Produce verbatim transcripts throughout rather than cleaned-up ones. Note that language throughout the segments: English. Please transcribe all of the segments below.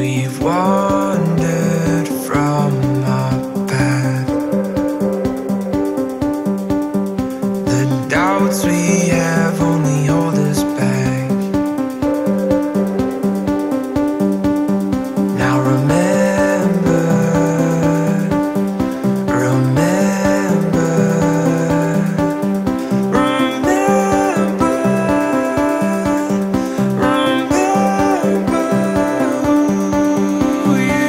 we've wandered from our path. The doubts we have only hold us back. Now remember, remember, remember, remember. Oh, yeah.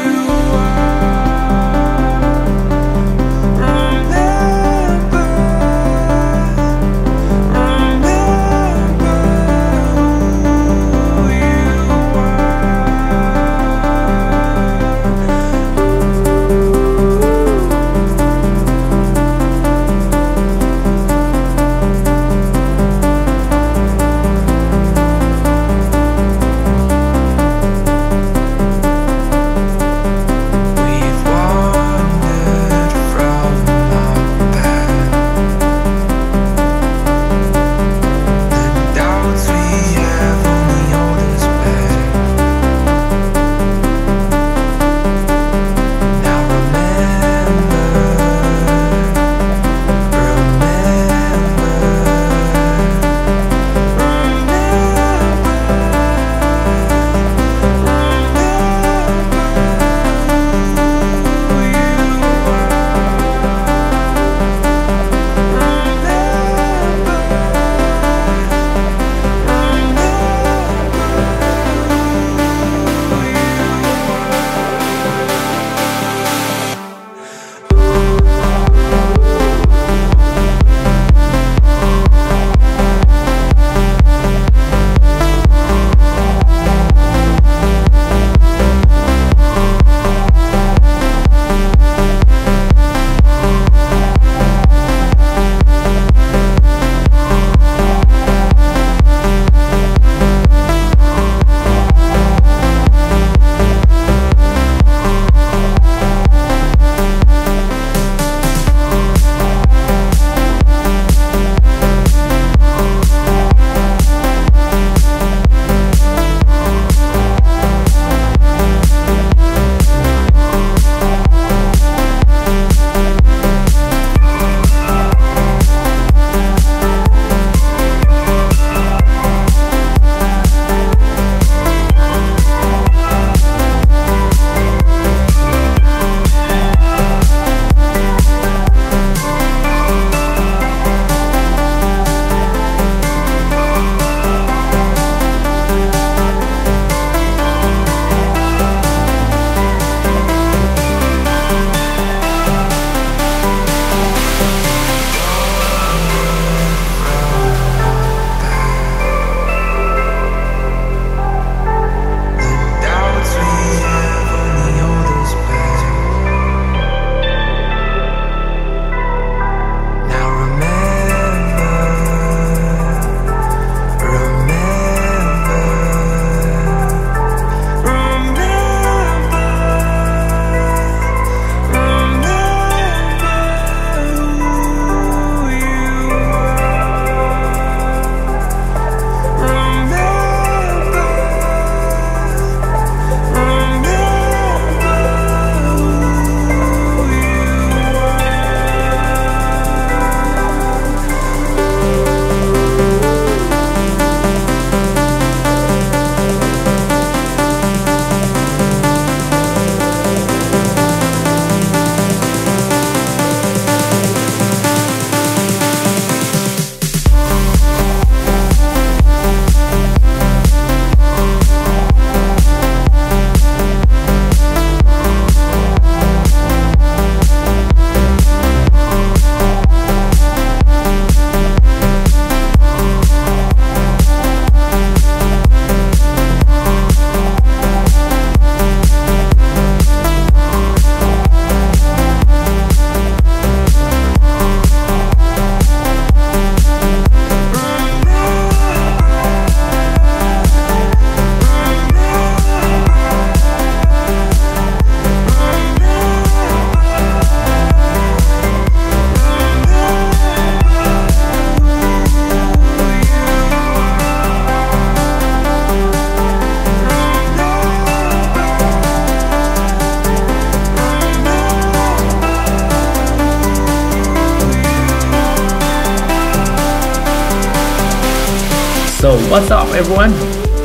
What's up everyone?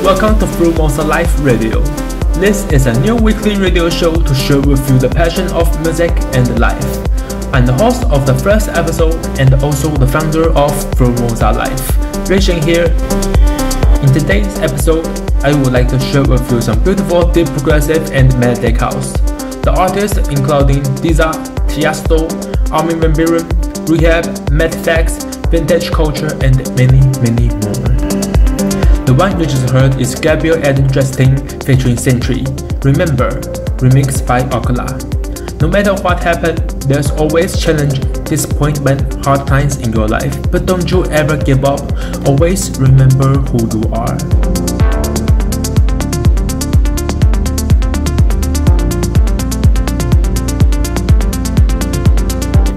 Welcome to Formosa Life Radio. This is a new weekly radio show to share with you the passion of music and life. I'm the host of the first episode and also the founder of Formosa Life, Ray Shen here. In today's episode, I would like to share with you some beautiful deep progressive and melodic house. The artists including Dezza, Tiësto, Armin van Buuren, Rehab, Matt Fax, Vintage Culture, and many, many more. The one you just heard is Gabriel and Justin featuring Centre, Remember, remixed by Okula. No matter what happens, there's always challenge, disappointment, hard times in your life, but don't you ever give up. Always remember who you are.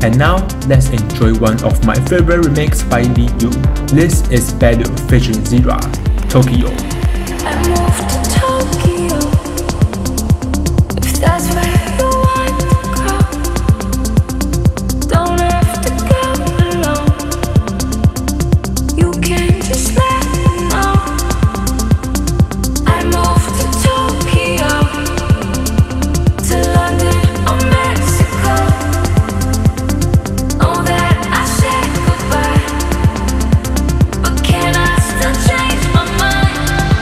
And now, let's enjoy one of my favorite remixes by D U. This is Badu featuring Xira, Tokyo. I moved to Tokyo, if that's where you want to go. Don't have to go alone, you can just let me know. I moved to Tokyo, to London or Mexico. Change my mind.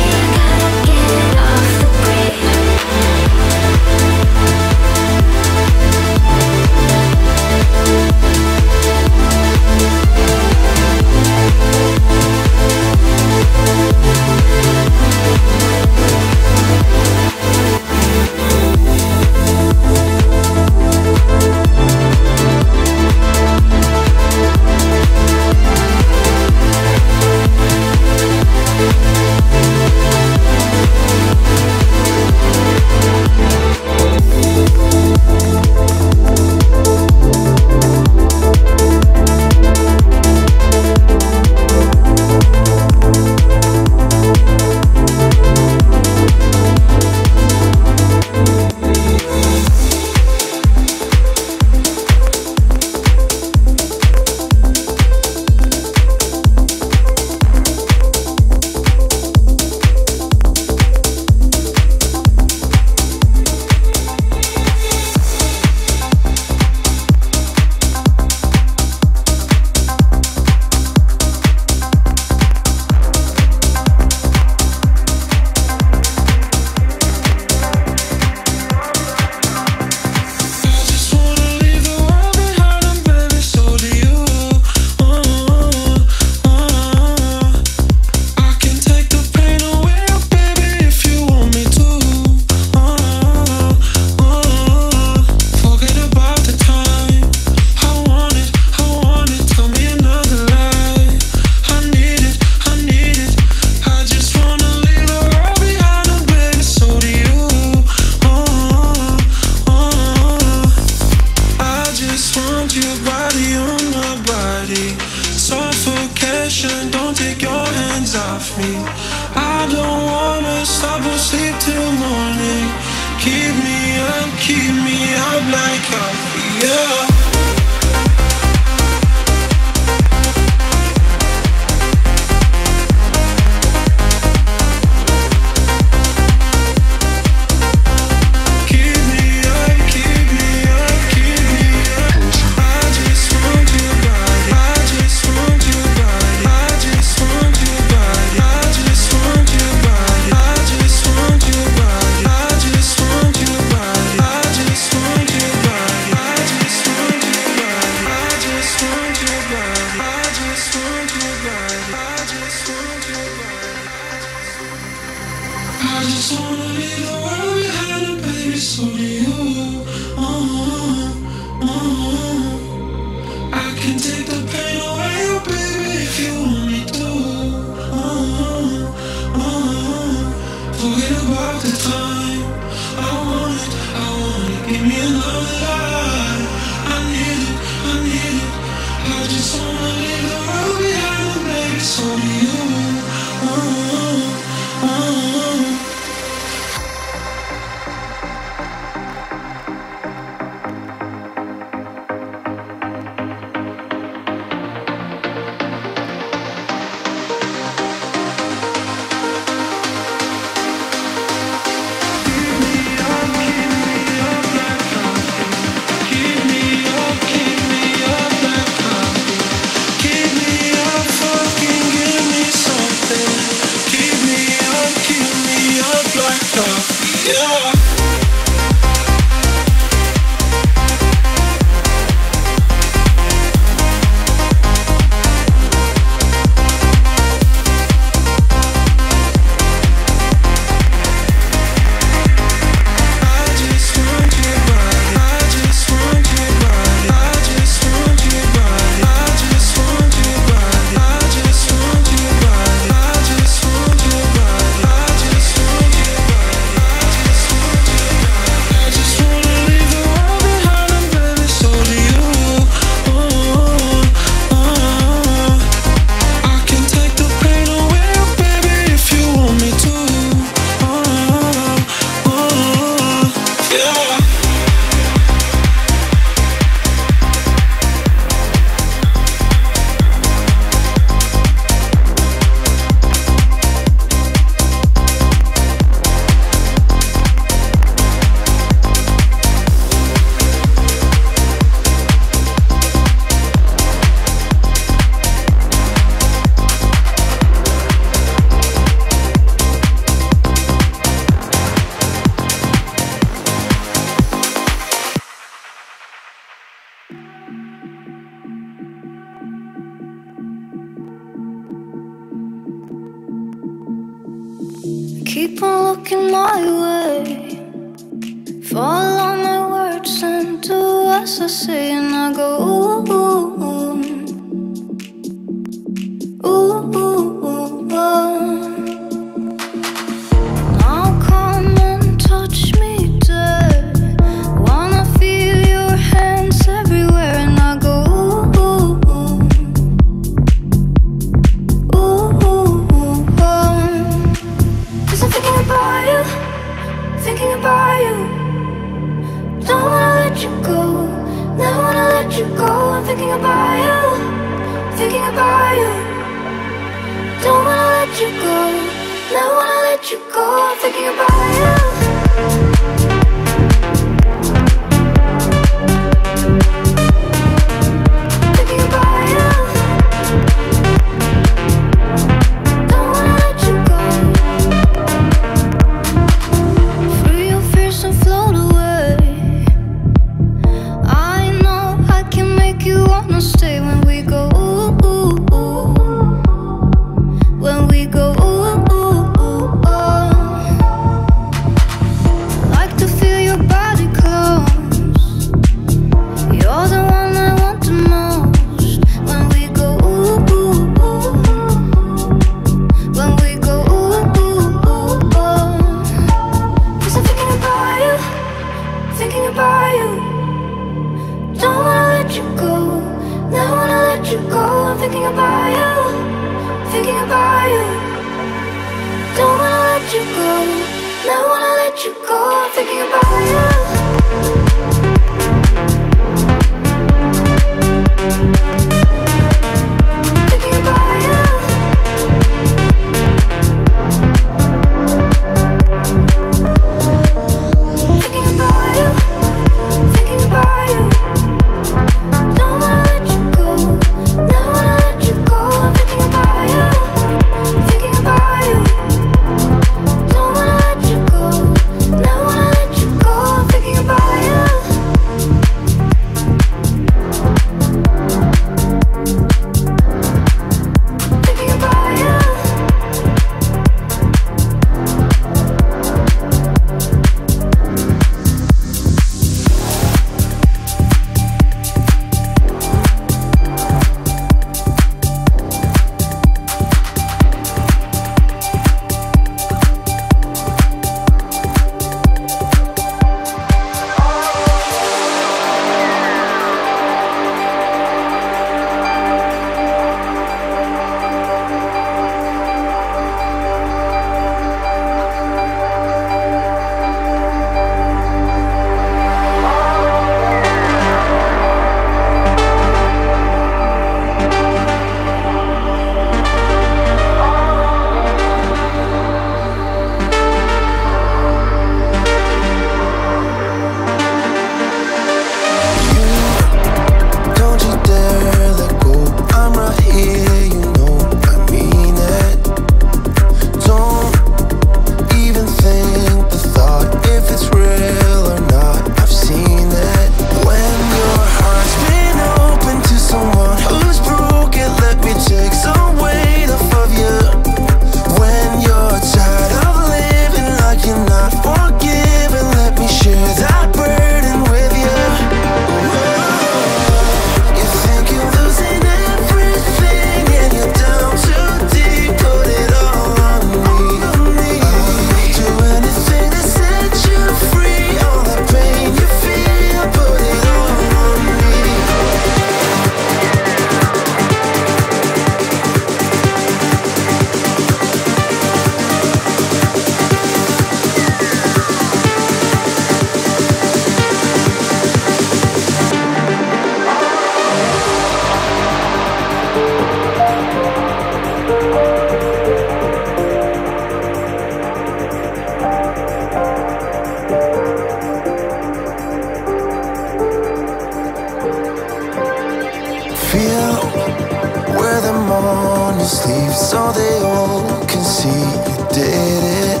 So they all can see you did it.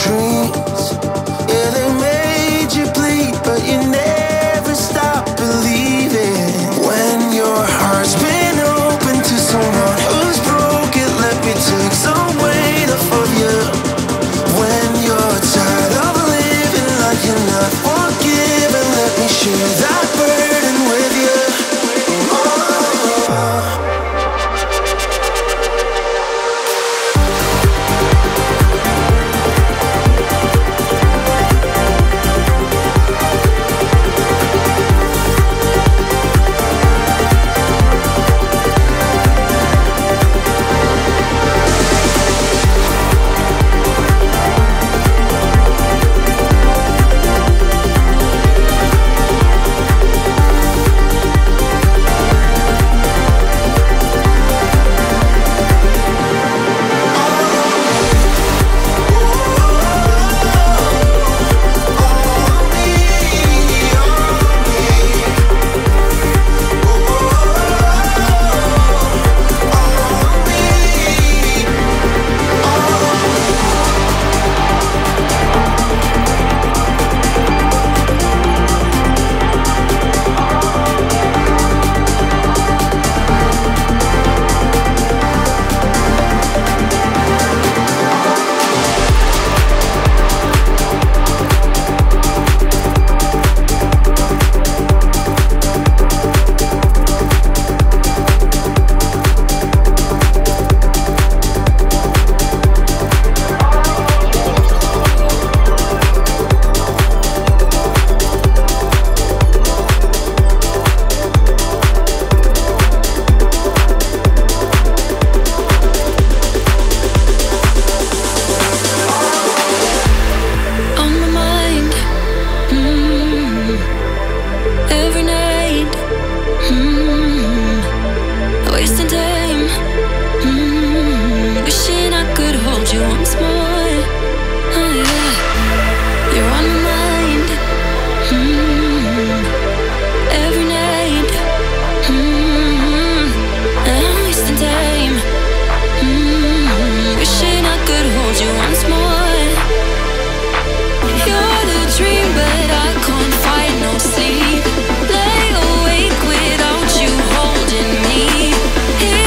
Dreams, yeah, they made you bleed, but you never stop believing. When your heart's been open to someone who's broke, it let me take some weight off of you. When you're tired of living like you're not forgiven, let me share that burden with you. Sleep, lay awake without you holding me.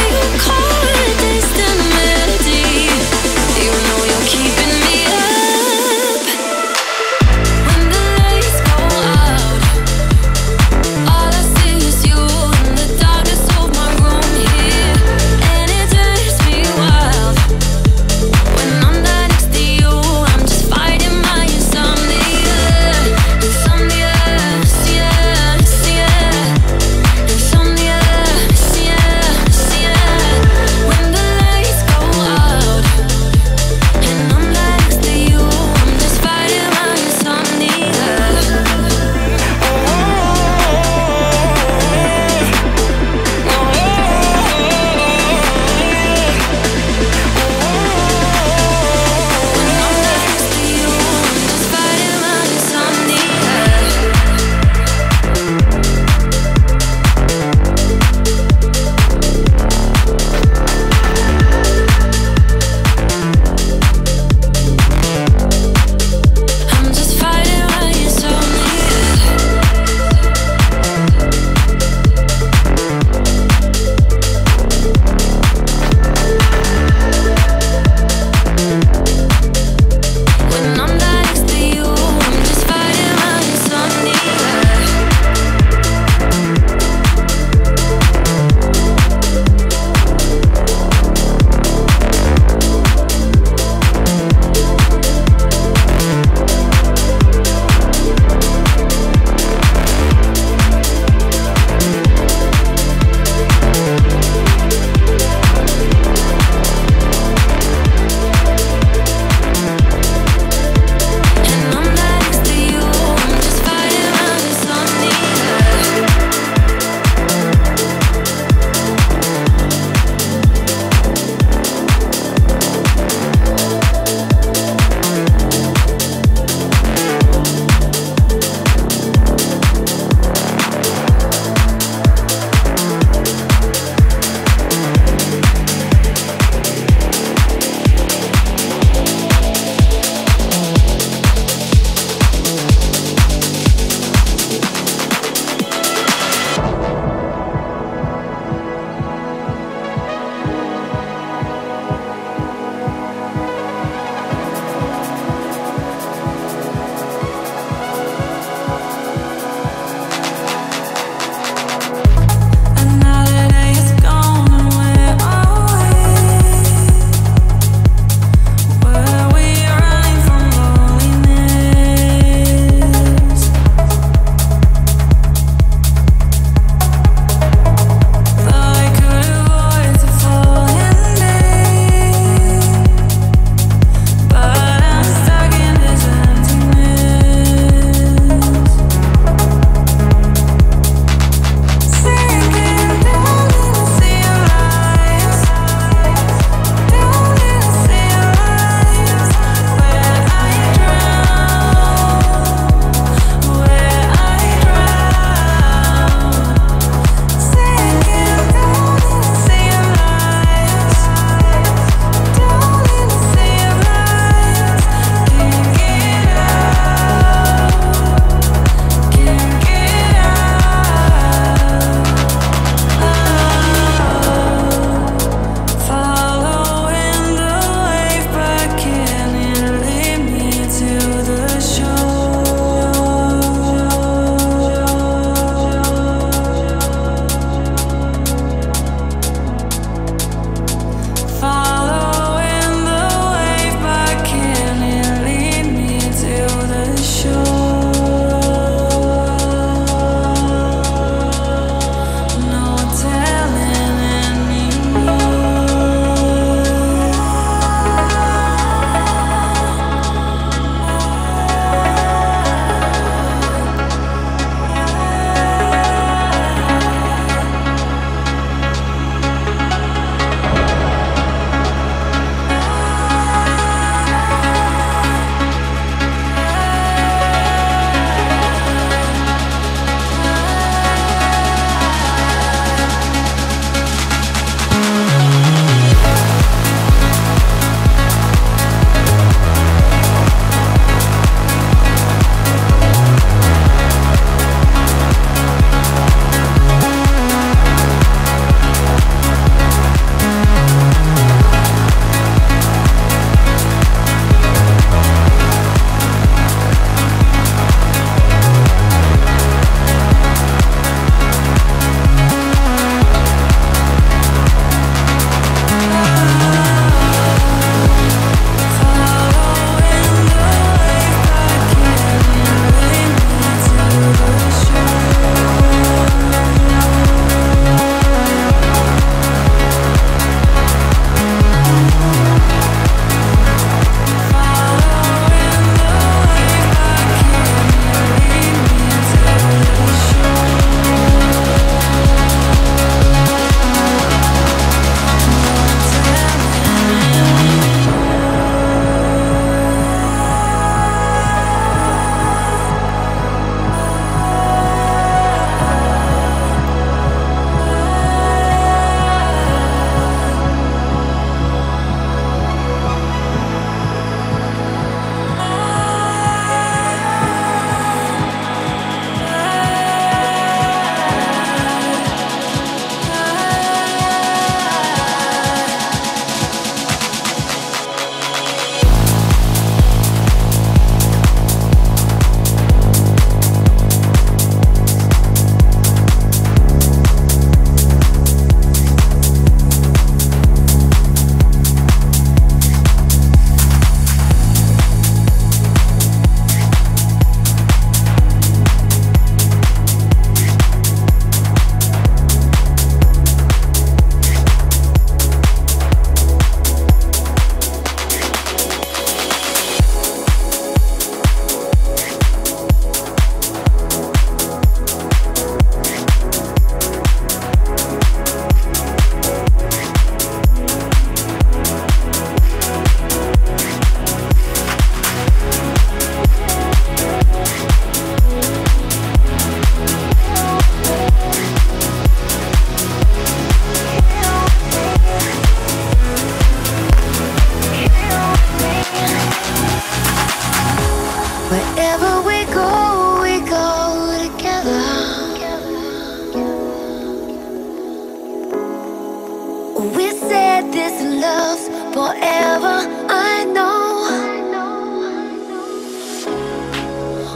We said this love's forever, I know.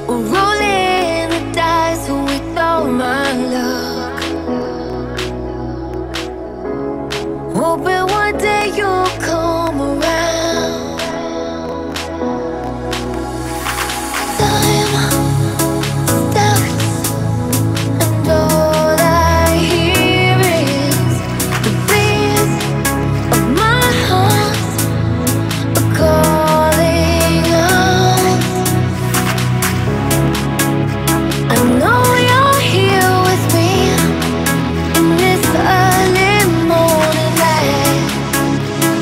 Rolling the dice with all my luck. Hoping one day you'll come around. Time stops and all I hear is the beat of my heart are calling out. I know you're here with me in this early morning light.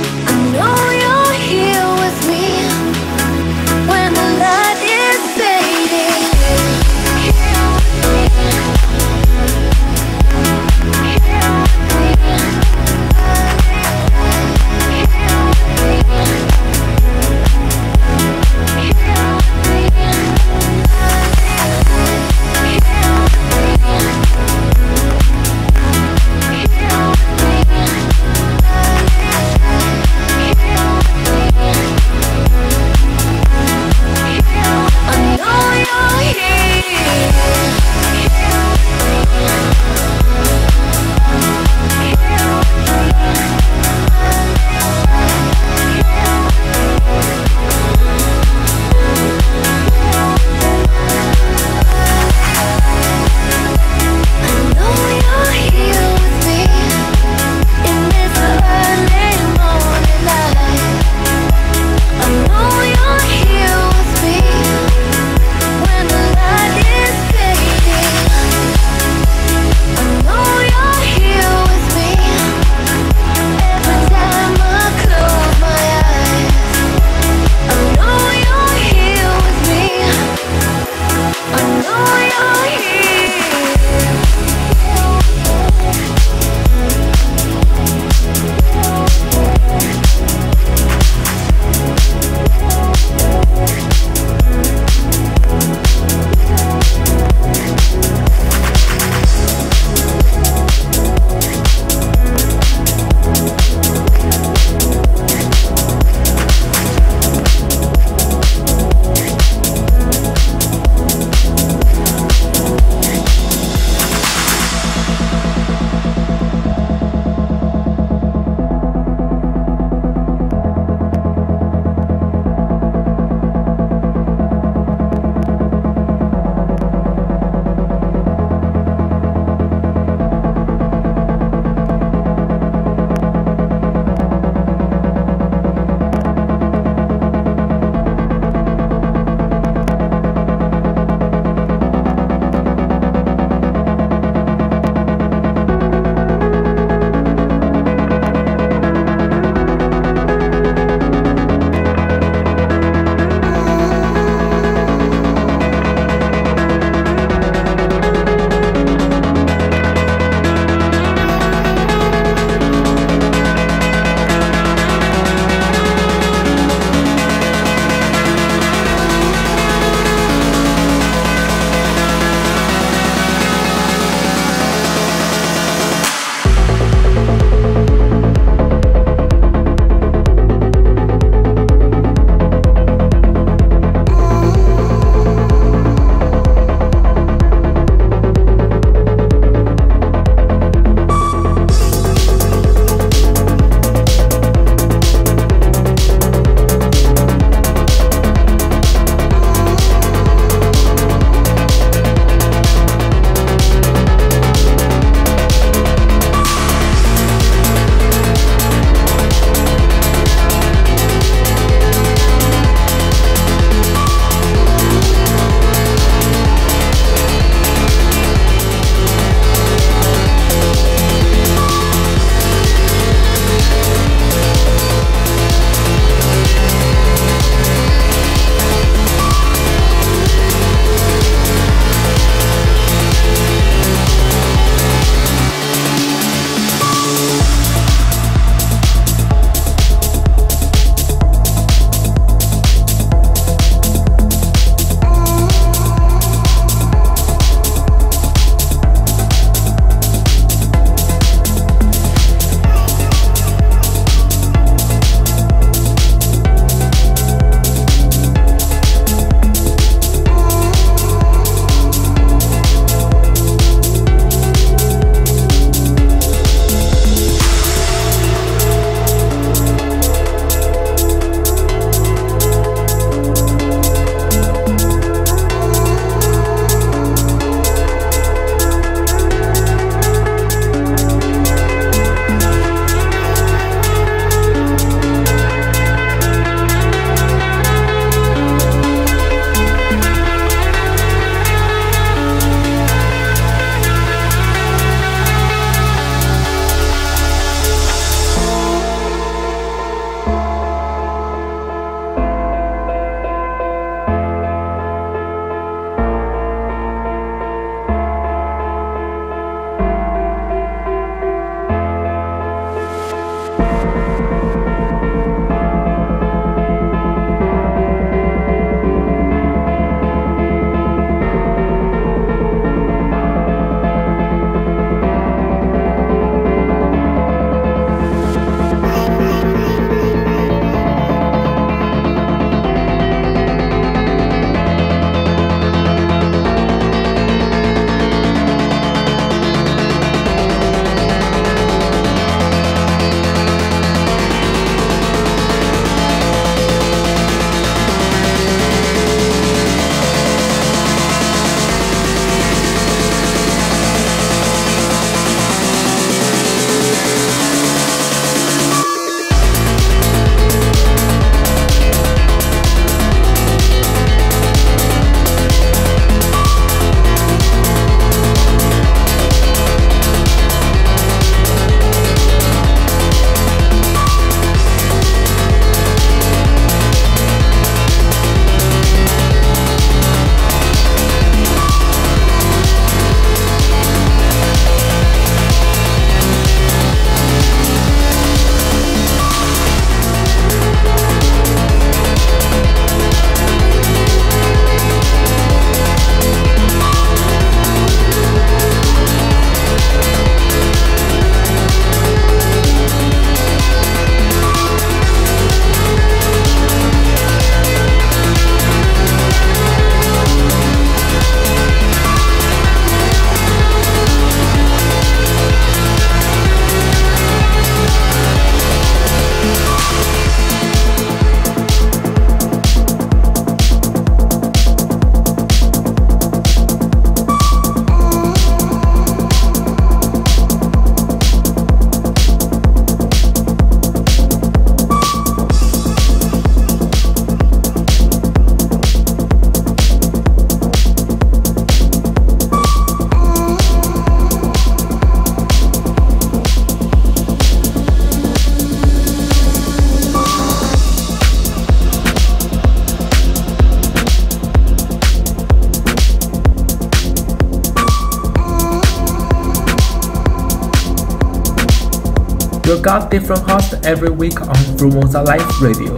You'll get different hosts every week on Formosa Life Radio.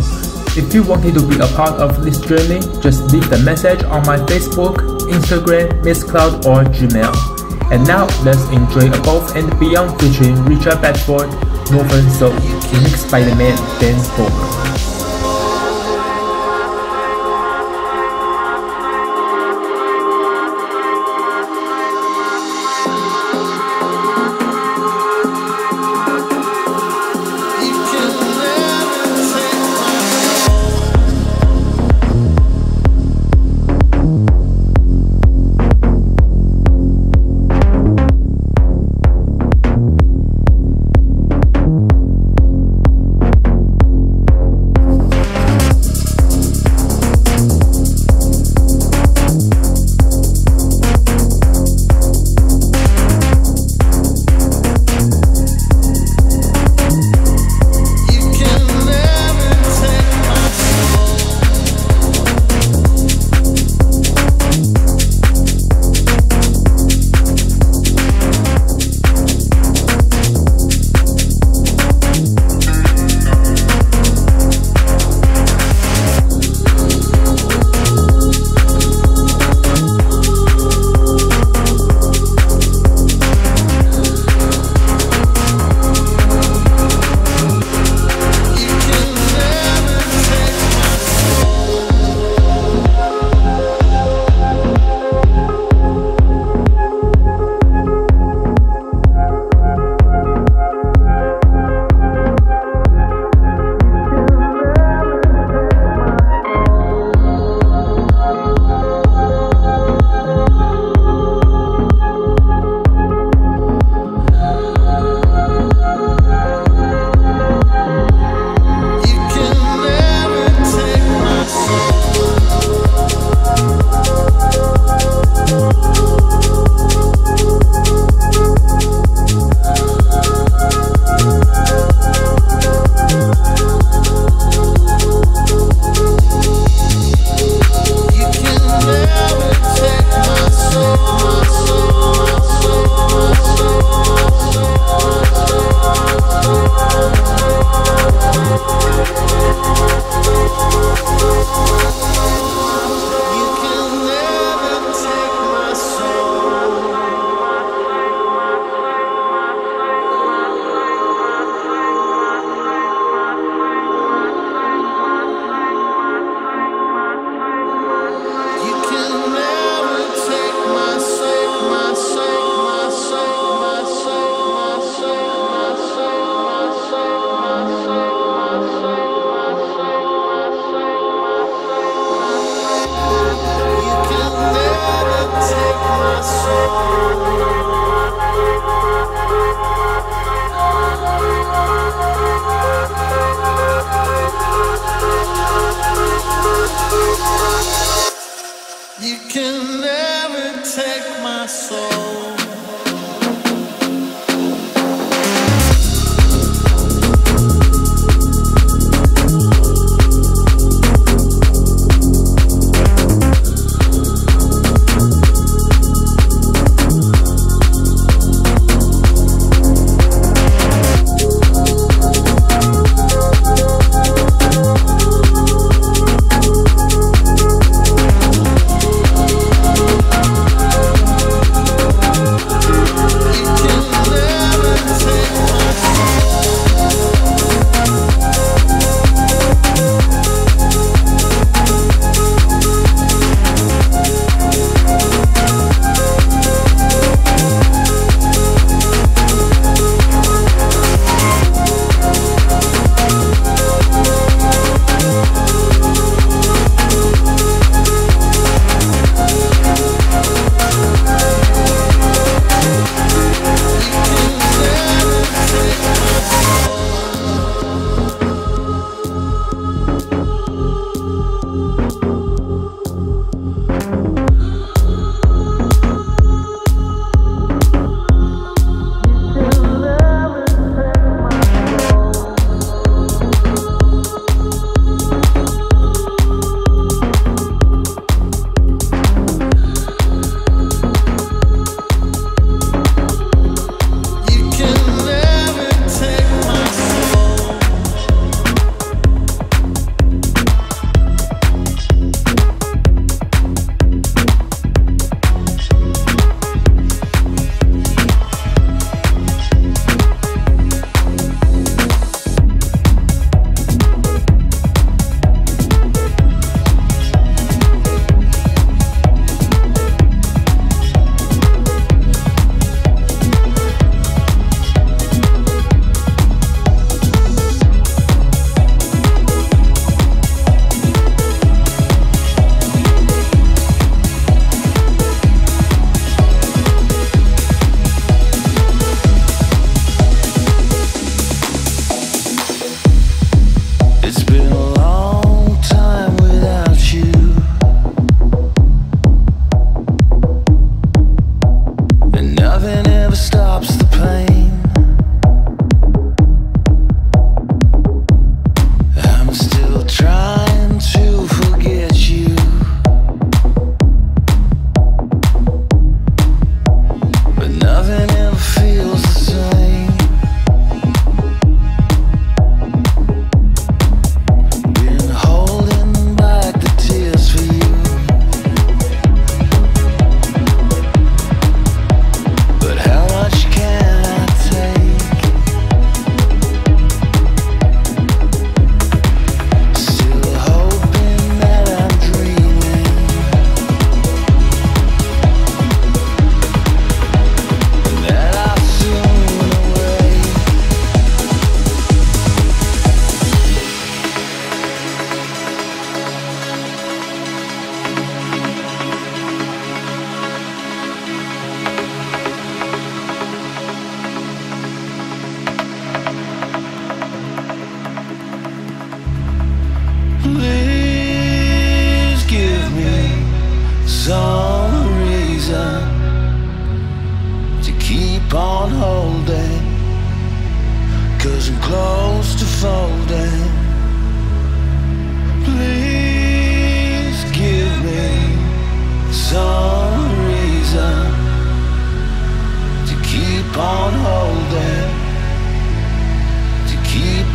If you wanted to be a part of this journey, just leave the message on my Facebook, Instagram, Mixcloud or Gmail. And now let's enjoy Above and Beyond featuring Richard Bedford, Northern Soul, remixed by the man Ben Böhmer.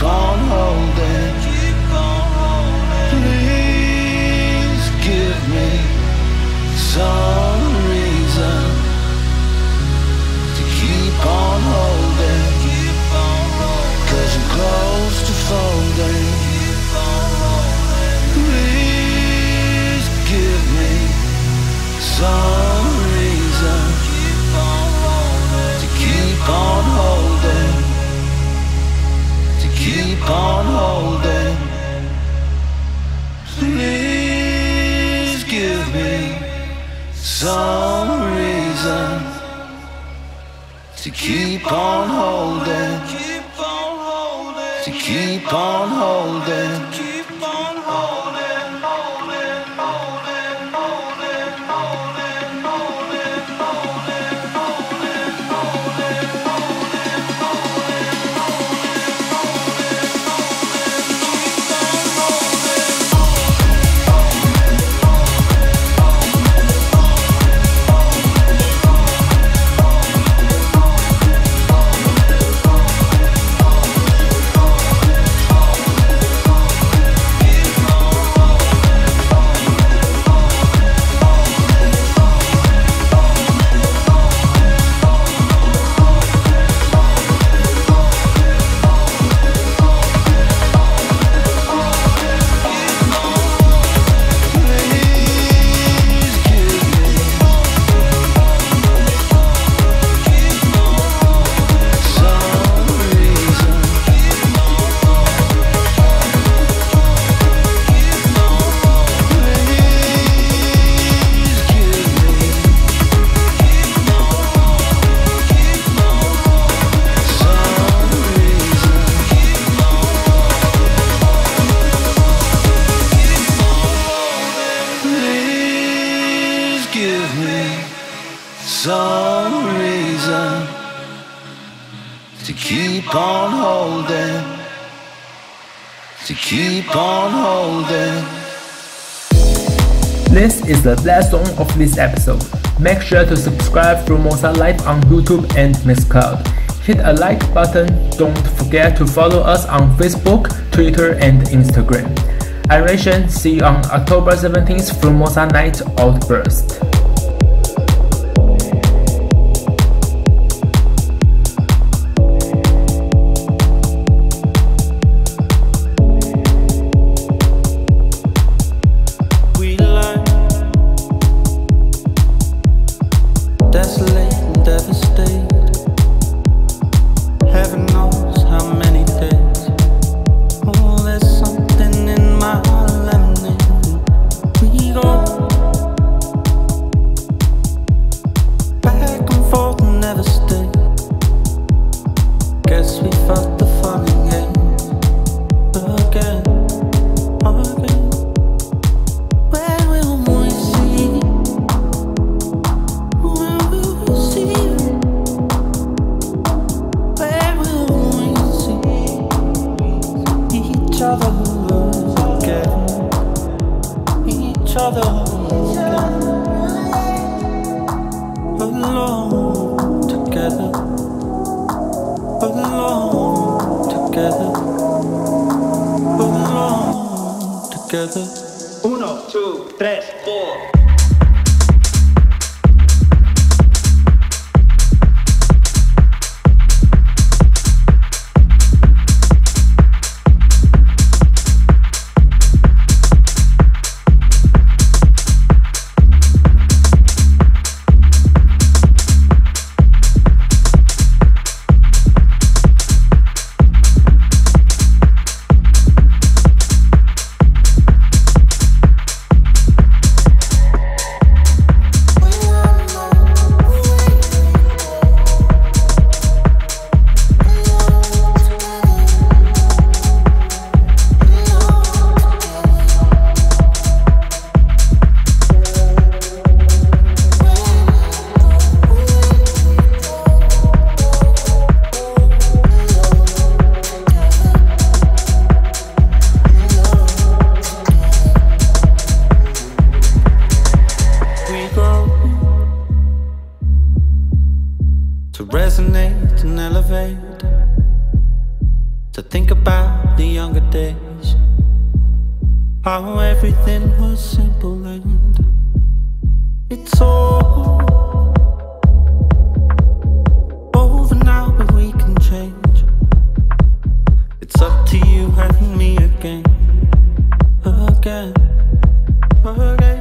on holding. Please give me some reason to keep on holding, 'cause I'm close to folding. Please give me some reason to keep on holding, to keep on holding. Please give me some reason to keep on holding, to keep on holding. This is the last song of this episode. Make sure to subscribe to Formosa Live on YouTube and Mixcloud. Hit a like button. Don't forget to follow us on Facebook, Twitter, and Instagram. I'm Ray Shen. See you on October seventeenth for Formosa Night Outburst. about the younger days, how everything was simple and it's all over now, but we can change. It's up to you and me again, again, again.